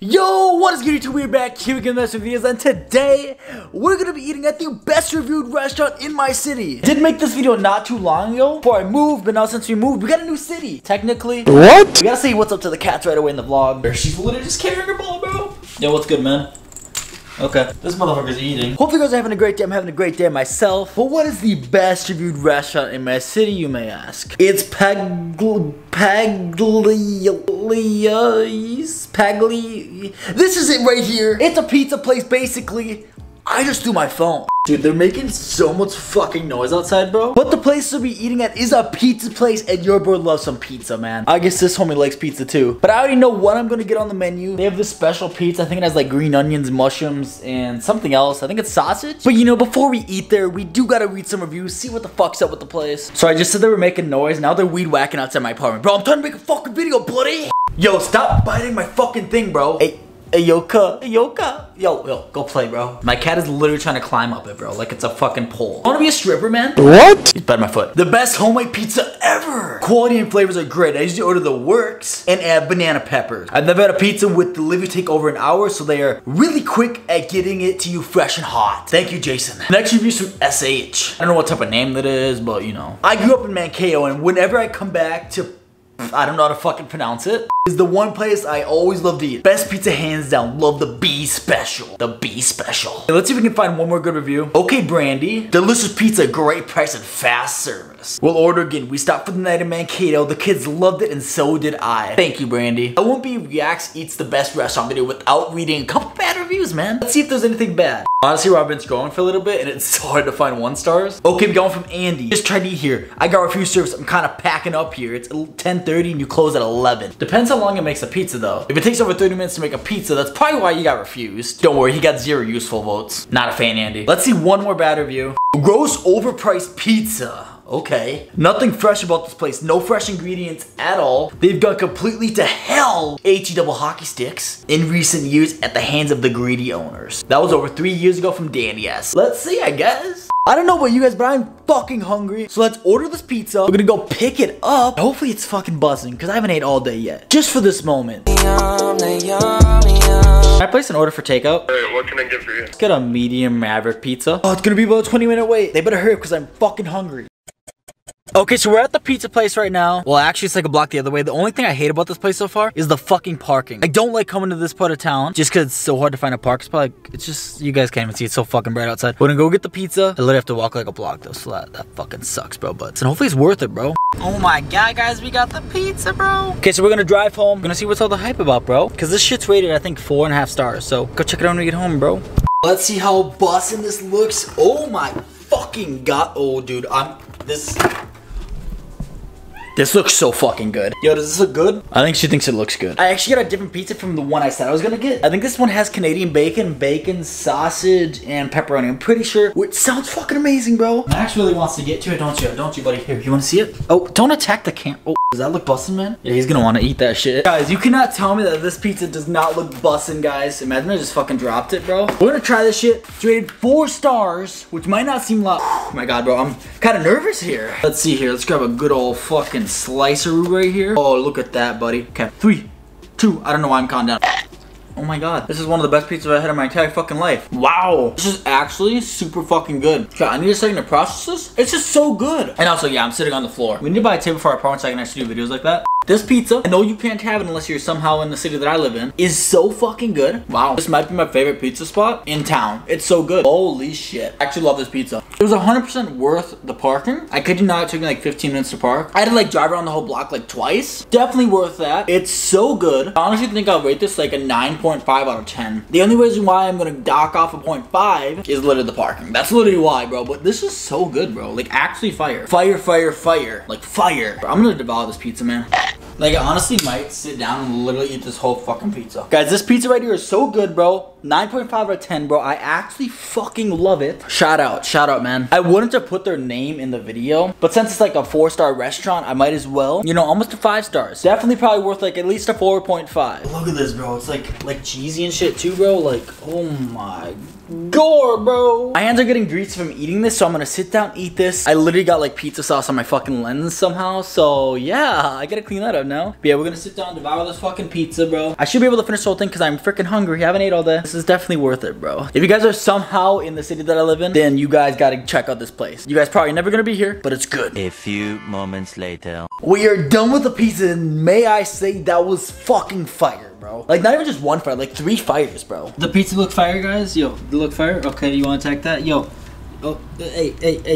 Yo, what is good YouTube? We're back here again with videos, and today we're gonna be eating at the best reviewed restaurant in my city. Did make this video not too long ago before I moved, but now since we moved, we got a new city. Technically, what? We gotta say what's up to the cats right away in the vlog. She's literally just carrying her ball, bro. Yo, what's good, man? Okay, this motherfucker's eating. Hopefully you guys are having a great day. I'm having a great day myself. But what is the best reviewed restaurant in my city, you may ask? It's Paglia. This is it right here. It's a pizza place, basically. I just do my phone. Dude, they're making so much fucking noise outside, bro. But the place to be eating at is a pizza place, and your boy loves some pizza, man. I guess this homie likes pizza too. But I already know what I'm gonna get on the menu. They have this special pizza. I think it has like green onions, mushrooms, and something else. I think it's sausage. But you know, before we eat there, we do gotta read some reviews, see what the fuck's up with the place. So I just said they were making noise. Now they're weed whacking outside my apartment. Bro, I'm trying to make a fucking video, buddy. Yo, stop biting my fucking thing, bro. Hey, yo, go play, bro. My cat is literally trying to climb up it, bro, like it's a fucking pole. I wanna be a stripper, man. What? He's biting my foot. The best homemade pizza ever. Quality and flavors are great. I usually order the works and add banana peppers. I've never had a pizza with delivery take over an hour, so they are really quick at getting it to you fresh and hot. Thank you, Jason. Next review's from SH. I don't know what type of name that is, but you know. I grew up in Mankato, and whenever I come back to, I don't know how to fucking pronounce it, is the one place I always love to eat. Best pizza hands down. Love the B special. The B special. Okay, let's see if we can find one more good review. Okay, Brandy. Delicious pizza, great price, and fast service. We'll order again. We stopped for the night in Mankato. The kids loved it, and so did I. Thank you, Brandy. I won't be Reacts Eats the best restaurant video without reading a couple bad reviews, man. Let's see if there's anything bad. Honestly, I've been scrolling for a little bit, and it's so hard to find 1-stars. Okay, we got one from Andy. Just tried to eat here. I got refuse service. I'm kind of packing up here. It's 10:30, and you close at 11. Depends how long it makes a pizza, though. If it takes over 30 minutes to make a pizza, that's probably why you got refused. Don't worry, he got 0 useful votes. Not a fan, Andy. Let's see one more bad review. Gross overpriced pizza. Okay. Nothing fresh about this place. No fresh ingredients at all. They've gone completely to hell. HE double hockey sticks in recent years at the hands of the greedy owners. That was over 3 years ago from Danny S. Let's see, I guess. I don't know about you guys, but I'm fucking hungry. So let's order this pizza. We're gonna go pick it up. Hopefully it's fucking buzzing, because I haven't ate all day yet. Just for this moment. Can I place an order for takeout? Hey, what can I get for you? Let's get a medium Maverick pizza. Oh, it's gonna be about a 20-minute wait. They better hurry up, because I'm fucking hungry. Okay, so we're at the pizza place right now. Well, actually, it's like a block the other way. The only thing I hate about this place so far is the fucking parking. I don't like coming to this part of town just because it's so hard to find a park spot. It's just, you guys can't even see. It's so fucking bright outside. We're gonna go get the pizza. I literally have to walk like a block, though, so that fucking sucks, bro. But hopefully it's worth it, bro. Oh my god, guys, we got the pizza, bro. Okay, so we're gonna drive home. We're gonna see what's all the hype about, bro. Because this shit's rated, I think, 4.5 stars. So go check it out when we get home, bro. Let's see how bussin' this looks. Oh my fucking god. Oh, dude, This looks so fucking good. Yo, does this look good? I think she thinks it looks good. I actually got a different pizza from the one I said I was gonna get. I think this one has Canadian bacon, sausage, and pepperoni. I'm pretty sure. Which sounds fucking amazing, bro. Max really wants to get to it, don't you? Don't you, buddy? Here, you wanna see it? Oh, don't attack the camp. Oh, does that look bussin', man? Yeah, he's gonna wanna eat that shit. Guys, you cannot tell me that this pizza does not look bussin', guys. Imagine I just fucking dropped it, bro. We're gonna try this shit. It's rated 4 stars, which might not seem a lot. Oh my god, bro, I'm kinda nervous here. Let's see here. Let's grab a good old fucking slicer right here. Oh, look at that, buddy. Okay, 3, 2, I don't know why I'm counting down. Oh my god, this is one of the best pizzas I've had in my entire fucking life. Wow, this is actually super fucking good. Okay, I need a second to process this. It's just so good. And also, yeah, I'm sitting on the floor. We need to buy a table for our apartment so I can actually do videos like that. This pizza, I know you can't have it unless you're somehow in the city that I live in, is so fucking good. Wow, this might be my favorite pizza spot in town. It's so good. Holy shit. I actually love this pizza. It was 100% worth the parking. I kid you not, it took me like 15 minutes to park. I had to like drive around the whole block like twice. Definitely worth that. It's so good. I honestly think I'll rate this like a 9.5 out of 10. The only reason why I'm gonna dock off a 0.5 is literally the parking. That's literally why, bro. But this is so good, bro. Like actually fire. Fire, fire, fire. Like fire. Bro, I'm gonna devour this pizza, man. Like, I honestly might sit down and literally eat this whole fucking pizza. Guys, this pizza right here is so good, bro. 9.5 out of 10, bro. I actually fucking love it. Shout out, man. I wouldn't have put their name in the video, but since it's like a 4-star restaurant, I might as well. You know, almost a 5 stars. Definitely probably worth like at least a 4.5. Look at this, bro. It's like cheesy and shit too, bro. Like, oh my gore, bro. My hands are getting greasy from eating this, so I'm gonna sit down, eat this. I literally got like pizza sauce on my fucking lens somehow, so yeah, I gotta clean that up. now. But yeah, we're gonna sit down, devour this fucking pizza, bro. I should be able to finish the whole thing because I'm freaking hungry. I haven't ate all day. This is definitely worth it, bro. If you guys are somehow in the city that I live in, then you guys gotta check out this place. You guys probably never gonna be here, but it's good. A few moments later. We are done with the pizza, and may I say that was fucking fire. Bro. Like, not even just one fire, like 3 fires, bro. The pizza look fire, guys? Yo, look fire? Okay, you wanna attack that? Yo. Oh, hey.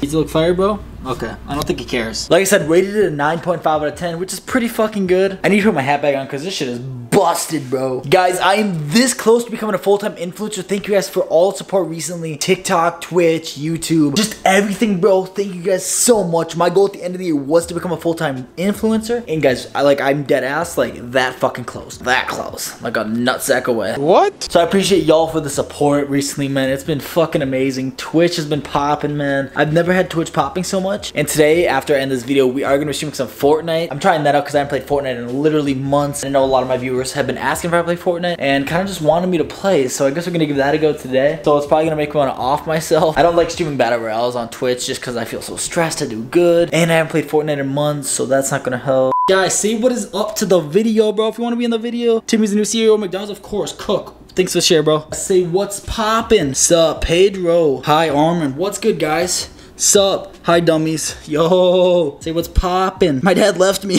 Pizza look fire, bro? Okay, I don't think he cares. Like I said, rated it a 9.5 out of 10, which is pretty fucking good. I need to put my hat back on because this shit is busted, bro. Guys, I am this close to becoming a full-time influencer. Thank you guys for all support recently. TikTok, Twitch, YouTube, just everything, bro. Thank you guys so much. My goal at the end of the year was to become a full-time influencer. And guys, I'm dead ass, like that fucking close. That close. Like a nutsack away. What? So I appreciate y'all for the support recently, man. It's been fucking amazing. Twitch has been popping, man. I've never had Twitch popping so much. And today, after I end this video, we are going to be streaming some Fortnite. I'm trying that out because I haven't played Fortnite in literally months. I know a lot of my viewers have been asking if I play Fortnite and kind of just wanted me to play, so I guess we're gonna give that a go today. So it's probably gonna make me want to off myself. I don't like streaming battle royales on Twitch just because I feel so stressed to do good, and I haven't played Fortnite in months, so that's not gonna help. Guys, see what is up to the video, bro. If you want to be in the video, Timmy's the new CEO of McDonald's, of course. Cook, thanks for sharing, bro. Say what's poppin', sup Pedro, hi Armin, what's good guys, sup, hi dummies, yo, say what's poppin', my dad left me.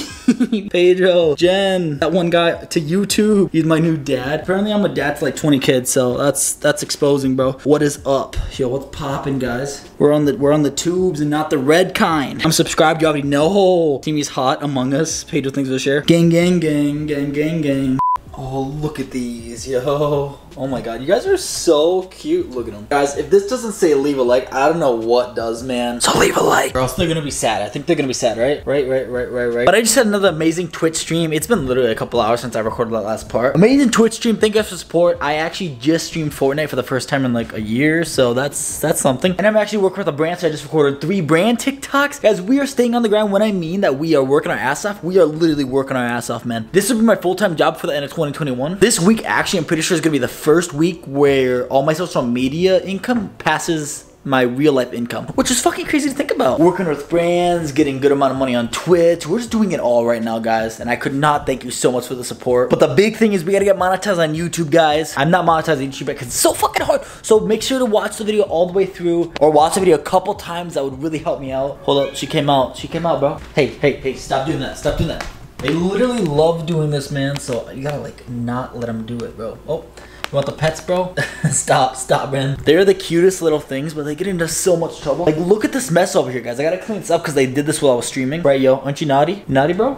Pedro, Jen, that one guy to YouTube, he's my new dad. Apparently I'm a dad to like 20 kids, so that's exposing, bro. What is up? Yo, what's poppin', guys? We're on the tubes and not the red kind. I'm subscribed, you already know. Timmy's hot, Among Us, Pedro, thanks for share. Gang, gang, gang, gang, gang, gang. Oh, look at these, yo. Oh my god, you guys are so cute. Look at them. Guys, if this doesn't say leave a like, I don't know what does, man. So leave a like. Or else they're gonna be sad. I think they're gonna be sad, right? Right. But I just had another amazing Twitch stream. It's been literally a couple hours since I recorded that last part. Amazing Twitch stream. Thank you guys for support. I actually just streamed Fortnite for the first time in like a year, so that's something. And I'm actually working with a brand, so I just recorded 3 brand TikToks. Guys, we are staying on the ground. When I mean that we are working our ass off, we are literally working our ass off, man. This would be my full-time job for the end of 2021. This week, actually, I'm pretty sure is gonna be the first week where all my social media income passes my real life income, which is fucking crazy to think about. Working with brands, getting good amount of money on Twitch. We're just doing it all right now, guys. And I could not thank you so much for the support. But the big thing is we gotta get monetized on YouTube, guys. I'm not monetized on YouTube because it's so fucking hard. So make sure to watch the video all the way through or watch the video a couple times. That would really help me out. Hold up, she came out, bro. Hey, stop doing that. I literally love doing this, man. So you gotta like not let them do it, bro. Oh. You want the pets, bro? stop, man. They're the cutest little things, but they get into so much trouble. Like, look at this mess over here, guys. I gotta clean this up because they did this while I was streaming. Right, yo, aren't you naughty? Naughty, bro.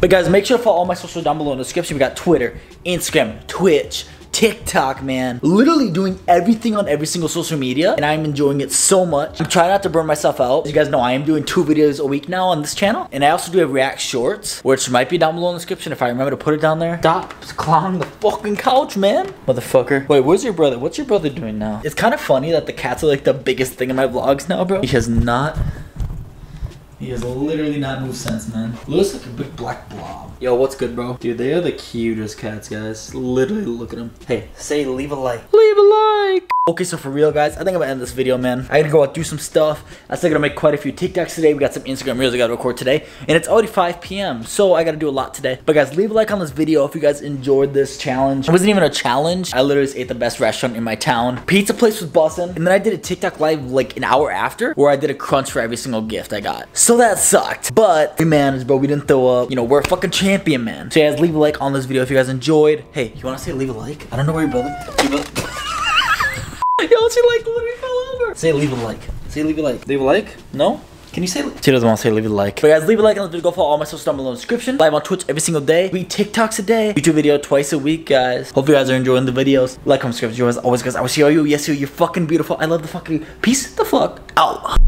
But guys, make sure to follow all my socials down below in the description. We got Twitter, Instagram, Twitch, TikTok, man. Literally doing everything on every single social media, and I'm enjoying it so much. I'm trying not to burn myself out. As you guys know, I am doing 2 videos a week now on this channel, and I also do have React Shorts, which might be down below in the description if I remember to put it down there. Stop clawing the fucking couch, man. Motherfucker. Wait, where's your brother? What's your brother doing now? It's kind of funny that the cats are like the biggest thing in my vlogs now, bro. He has literally not moved since, man. Looks like a big black blob. Yo, what's good, bro? Dude, they are the cutest cats, guys. Literally, look at them. Hey, say leave a like. Leave a like! Okay, so for real, guys, I think I'm gonna end this video, man. I gotta go out do some stuff. I'm still gonna make quite a few TikToks today. We got some Instagram reels I gotta record today. And it's already 5 p.m., so I gotta do a lot today. But guys, leave a like on this video if you guys enjoyed this challenge. It wasn't even a challenge. I literally just ate the best restaurant in my town. Pizza place was bussin'. And then I did a TikTok live like an hour after where I did a crunch for every single gift I got. So that sucked, but we managed, bro. We didn't throw up. You know, we're a fucking champion, man. So guys, leave a like on this video if you guys enjoyed. Hey, you wanna say leave a like? I don't know where your brother. Yo, she like literally fell over. Say leave a like. Say leave a like. Leave a like? No? Can you say it? She doesn't want to say leave a like. But guys, leave a like on this video. Go follow all my socials down below in the description. Live on Twitch every single day. 3 TikToks a day. YouTube video twice a week, guys. Hope you guys are enjoying the videos. Like, comment, subscribe. As always, guys, I will see you. Yes, you're fucking beautiful. I love the fucking peace the fuck out.